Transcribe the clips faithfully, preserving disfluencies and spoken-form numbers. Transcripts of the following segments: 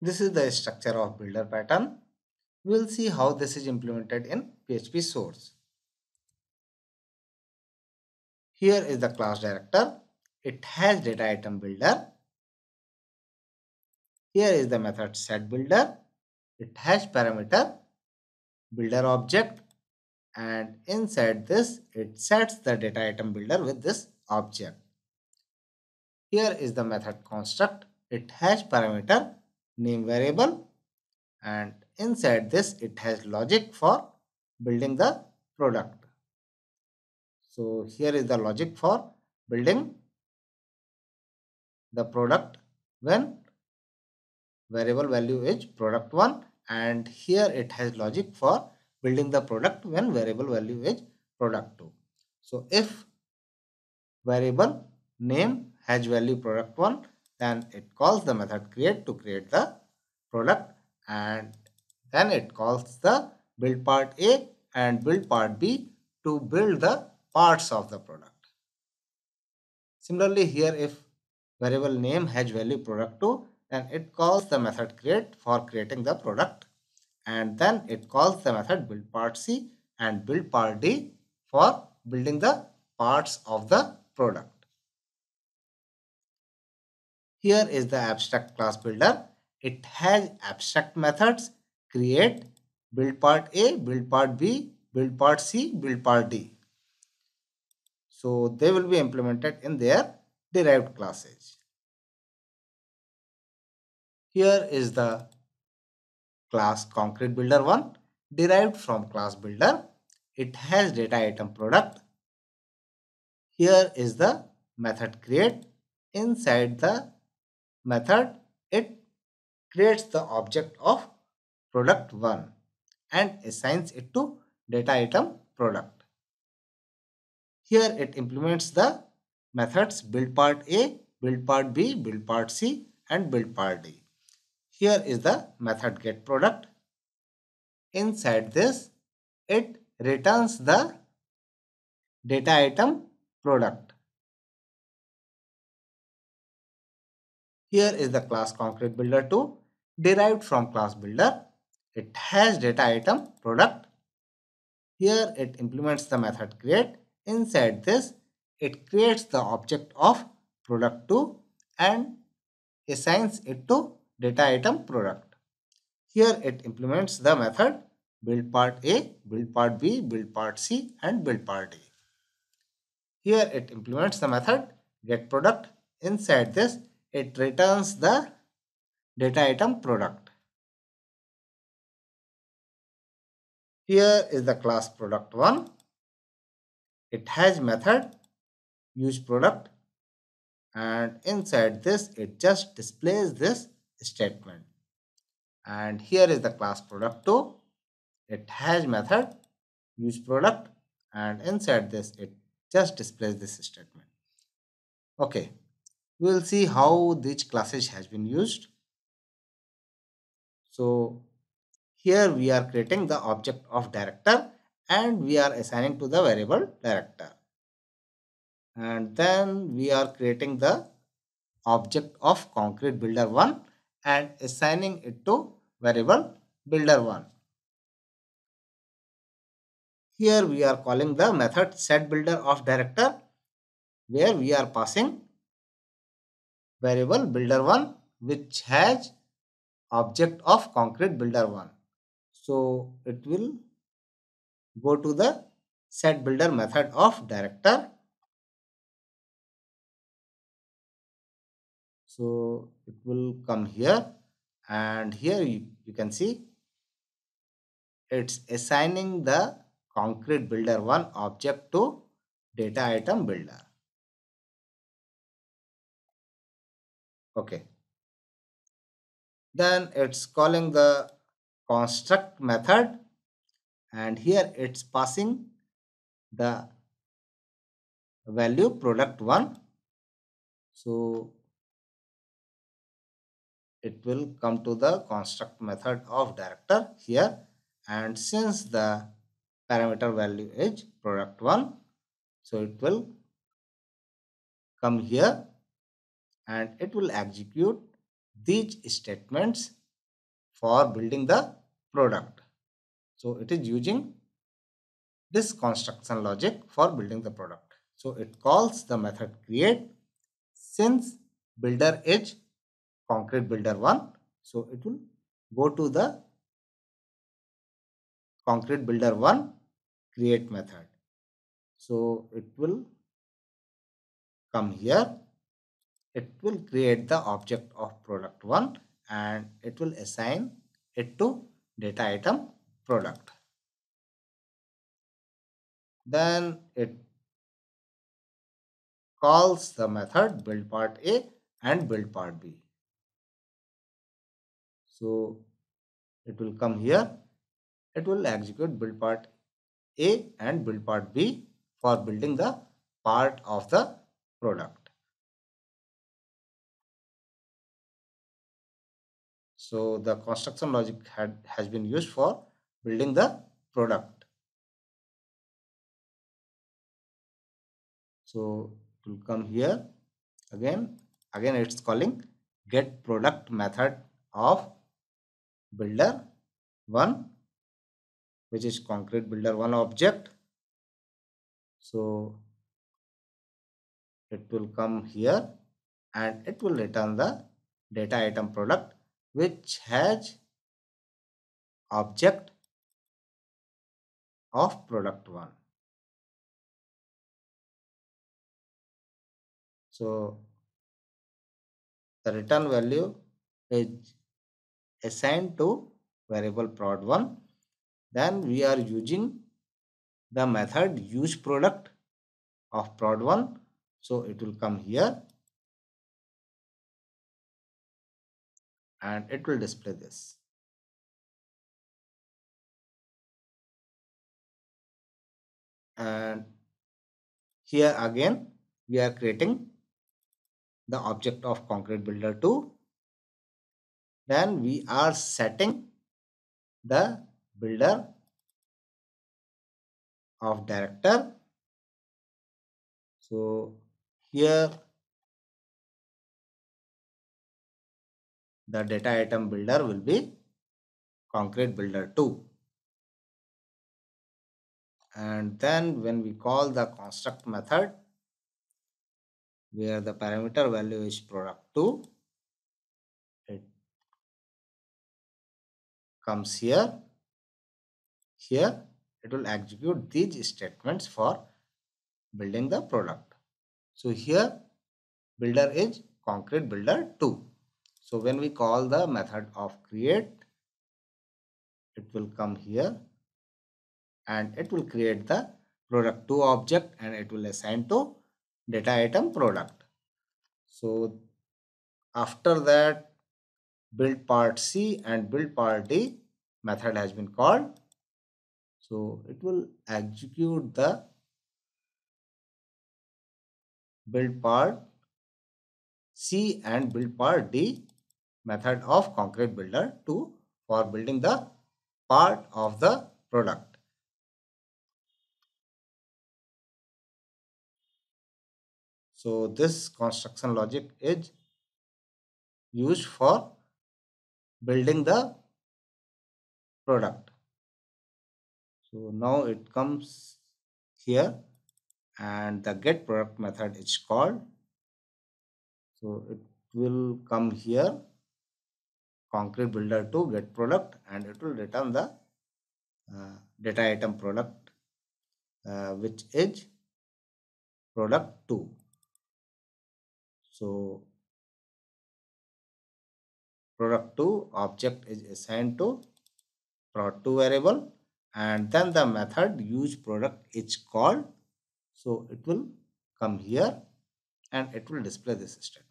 This is the structure of builder pattern. We will see how this is implemented in P H P source. Here is the class director. It has data item builder. Here is the method set builder. It has parameter builder object, and inside this it sets the data item builder with this object. Here is the method construct. It has parameter name variable, and inside this it has logic for building the product. So here is the logic for building the product when variable value is product one, and here it has logic for building the product when variable value is product two. So if variable name has value product one, then it calls the method create to create the product, and then it calls the build part A and build part B to build the parts of the product. Similarly, here if variable name has value product two, then it calls the method create for creating the product, and then it calls the method build part C and build part D for building the parts of the product. Here is the abstract class builder. It has abstract methods create, build part A, build part B, build part C, build part D. So they will be implemented in their derived classes. Here is the class concrete builder one, derived from class builder. It has data item product. Here is the method create. Inside the method it creates the object of product one and assigns it to data item product. Here it implements the methods build part A, build part B, build part C, and build part D. Here is the method get product. Inside this, it returns the data item product. Here is the class concrete builder two, derived from class builder. It has data item product. Here it implements the method create. Inside this, it creates the object of product two and assigns it to data item product. Here it implements the method build part A, build part B, build part C, and build part D. Here it implements the method get product. Inside this, it returns the data item product. Here is the class product one. It has method use product, and inside this it just displays this statement. And here is the class product two. It has method use product, and inside this it just displays this statement. Okay, we will see how these classes has been used. So here we are creating the object of director, and we are assigning to the variable director, and then we are creating the object of concrete builder one and assigning it to variable builder one. Here we are calling the method setBuilder of director, where we are passing variable builder one which has object of concrete builder one. So it will go to the setBuilder method of director. So it will come here, and here you, you can see it's assigning the concrete builder one object to data item builder. Okay. Then it's calling the construct method, and here it's passing the value product one. So it will come to the construct method of director here, and since the parameter value is product one, so it will come here and it will execute these statements for building the product. So it is using this construction logic for building the product. So it calls the method create. Since builder is concrete builder one, so it will go to the concrete builder one create method. So it will come here. It will create the object of product one and it will assign it to data item product. Then it calls the method build part A and build part B. So it will come here. It will execute build part A and build part B for building the part of the product. So the construction logic had, has been used for building the product. So it will come here again. Again, it's calling get product method of builder one, which is concrete builder one object. So it will come here and it will return the data item product, which has object of product one. So the return value is assigned to variable prod one. Then we are using the method use product of prod one. So it will come here and it will display this. And here again we are creating the object of concrete builder two. Then we are setting the builder of director. So here the data item builder will be concrete builder two. And then when we call the construct method, where the parameter value is product two, it comes here. Here it will execute these statements for building the product. So here builder is concrete builder two. So when we call the method of create, it will come here and it will create the product two object and it will assign to data item product. So after that, build part C and build part D method has been called. So it will execute the build part C and build part D method of concrete builder two for building the part of the product. So this construction logic is used for building the product. So now it comes here and the get product method is called. So it will come here, concrete builder to get product, and it will return the uh, data item product, uh, which is product two. So product two object is assigned to prod two variable, and then the method use product is called. So it will come here and it will display this statement.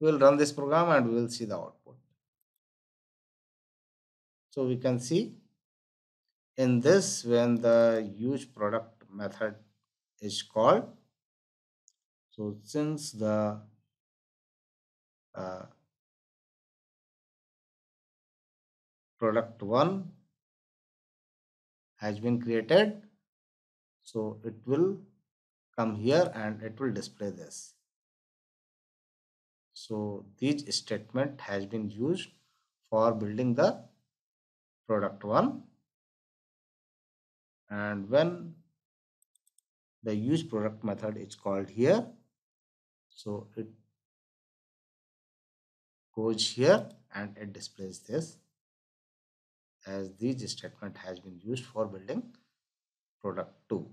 We will run this program and we will see the output. So we can see in this, when the use product method is called, so since the uh, product one has been created, so it will come here and it will display this. So this statement has been used for building the product one, and when the use product method is called here, so it goes here and it displays this, as this statement has been used for building product two.